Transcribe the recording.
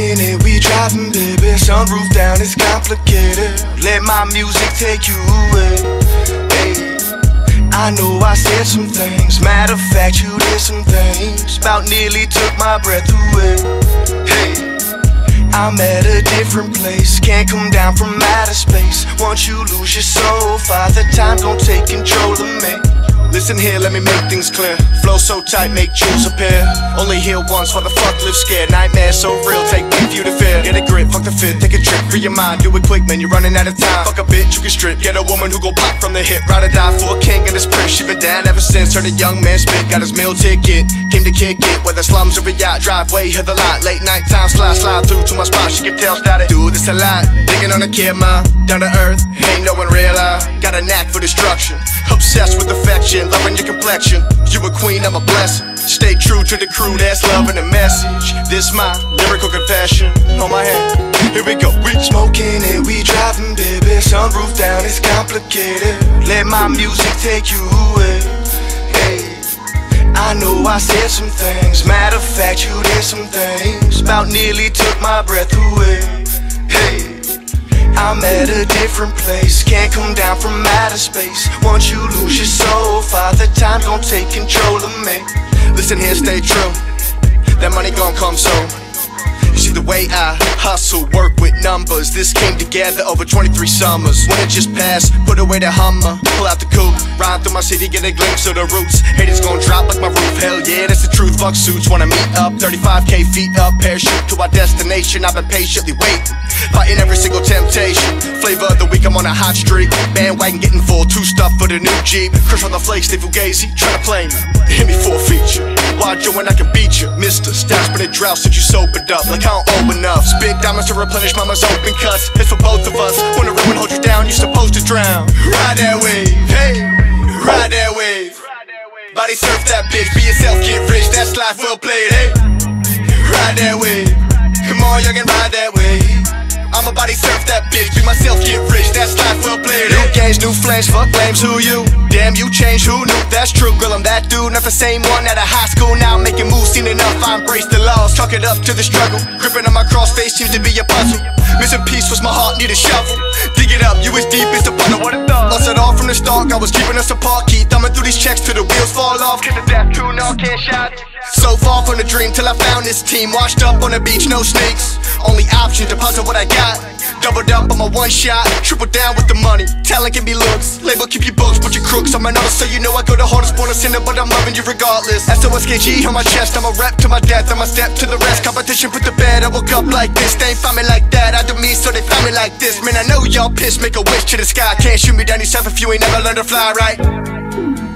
kicking and we driving, baby. Sunroof down, it's complicated. Let my music take you away. Hey. I know I said some things, matter of fact, you did some things about nearly took my breath away. Hey. I'm at a different place, can't come down from outer space. Once you lose your soul, Father Time gon' take control of me. Listen here, let me make things clear. Flow so tight, make jewels appear. Only here once, why the fuck live scared? Nightmare so real, take with you to fear. Get a grip, fuck the fit, take a trip, free your mind. Do it quick, man, you're running out of time. Fuck a bitch, you can strip, get a woman who gon' pop from the hip. Ride or die for a king in this prince. She been down ever since, heard a young man spit. Got his meal ticket, came to kick it. Whether slums or a yacht, driveway, hit the lot. Late night time, slide through to my spot. She can tell, started, do this a lot. Digging on a kid, man, down to earth, ain't no one realize. Got a knack for destruction, obsessed with affection. Loving your complexion, you a queen, I'm a blessing. Stay true to the crew, that's loving the message. This my lyrical confession. On my hand, here we go. We smoking and we driving, baby. Sunroof down, it's complicated. Let my music take you away. Hey. I know I said some things, matter of fact, you did some things about nearly took my breath away. Hey. I'm at a different place, can't come down from outer space. Once you lose your soul, Father Time gon' take control of me. Listen here, stay true, that money gon' come soon. You see the way I hustle, work with numbers. This came together over 23 summers. When it just passed, put away the Hummer, pull out the coupe, ride through my city, get a glimpse of the roots. Haters gon' drop like my roof, hell yeah, that's the truth. Fuck suits, wanna meet up, 35K feet up, parachute to our destination. I've been patiently waiting, fighting every single temptation. Flavor of the week, I'm on a hot streak. Bandwagon getting full, two stuff for the new Jeep. Crush on the flakes, they fugazi, try to play me. Hit me for a feature, wide Joe and I can beat you. Mister, stop spinning drought since you sobered up. Like I don't owe enough, spit diamonds to replenish mama's open cuts. It's for both of us, when the ribbon holds you down, you're supposed to drown. Ride that wave, hey, ride that wave. Body surf that bitch, be yourself, get rich, that's life, well played, hey. Ride that wave, come on youngin', ride that wave. I'ma body surf that bitch, be myself, get rich, that's life, well played. New games, new flames, fuck flames, who you? Damn, you changed, who knew? That's true, girl, I'm that dude, not the same one out of high school. Now I'm making moves, seen enough, I embrace the laws. Talk it up to the struggle, gripping on my crossface seems to be a puzzle. Missing piece was my heart, need a shovel. Dig it up, you as deep as the puddle. Lost it all from the start, I was keeping us apart. Keep thumbing through these checks till the wheels fall off. Get the death crew, no, can't shout. So far from the dream till I found this team. Washed up on the beach, no snakes. Only option, deposit what I got. Doubled up on my one shot. Triple down with the money. Talent can be looks. Label, keep your books, put your crooks on my nose. So you know I go the hardest for the sinner, but I'm loving you regardless. SOSKG on my chest, I'm a rep to my death. I'm a step to the rest. Competition put the bed, I woke up like this. They ain't find me like that. I do me, so they find me like this. Man, I know y'all pissed, make a wish to the sky. Can't shoot me down yourself if you ain't never learned to fly right.